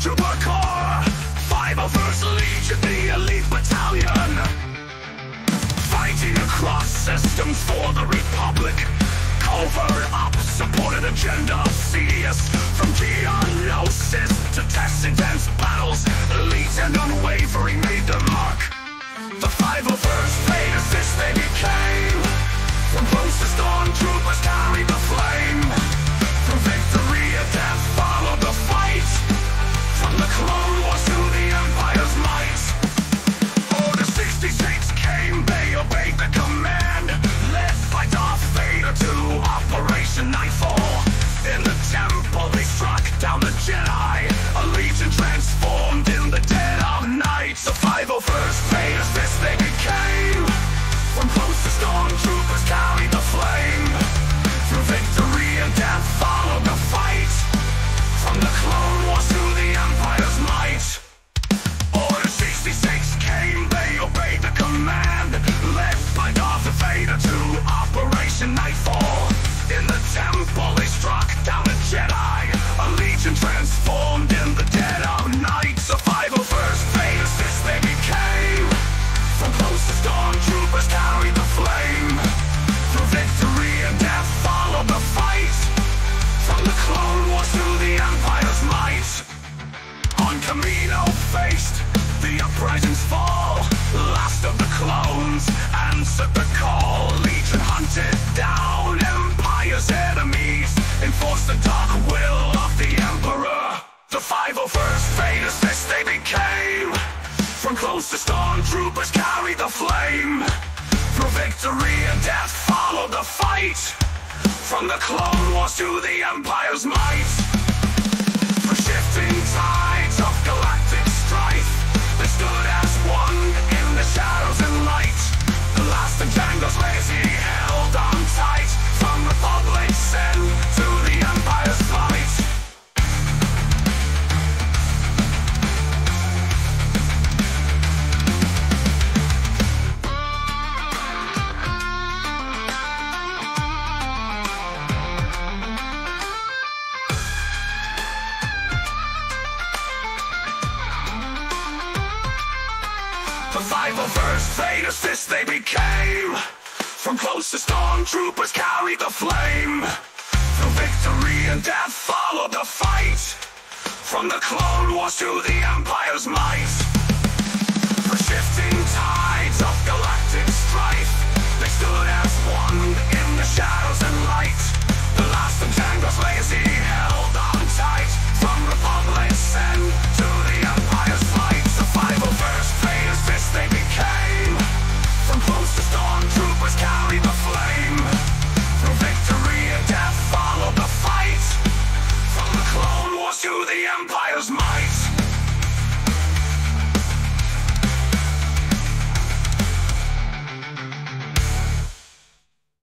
Stormtrooper Corps, 501st Legion, the elite battalion, fighting across systems for the Republic. Covert up, supported agenda obsidious, from Geonosis to test intense battles, elite and unwavering made their mark. The 501st made us this they became. From close to stormtroopers carried the flame. From victory to death followed the fight. From the Clone Wars to the Empire's might. Order 66 came, they obeyed the command, led by Darth Vader II, Operation Nightfall. In the temple they struck down the Jedi, a legion transformed in the dead of night. The 501st made us this they became. From close to stormtroopers carried the flame. Through victory and death followed the fight. From the Clone Wars to the Empire's might. Order 66 came, they obeyed the command, led by Darth Vader II, Operation Nightfall. In the temple they struck down a Jedi, a legion transformed in the dead of night. The 501st made us this they became. From close to stormtroopers carried the flame. Through victory and death followed the fight. From the Clone Wars to the Empire's might. On Kamino faced the uprising's fall, last of the clones answered the call. Legion hunted down Empire's enemies, enforced the dark will of the Emperor. The 501st made us this they became. From close to stormtroopers carried the flame. Through victory and death followed the fight. From the Clone Wars to the Empire's might. For shifting tides of galactic strife, they stood as one in the shadows and light. The last entangles lazy held on tight. From Republic's end to the Empire's flight. The 501st made us this they became. From close to stormtroopers carried the flame. Through victory and death followed the fight. From the Clone Wars to the Empire's might. For shifting tides of galactic strife, they stood as one in the shadows and light. The last entangles lazy held on tight. From Republic's end to the Empire's flight. The 501st made us this they became. From close to stormtroopers carried the flame. Through victory and death followed the fight. From the Clone Wars to the Empire's might.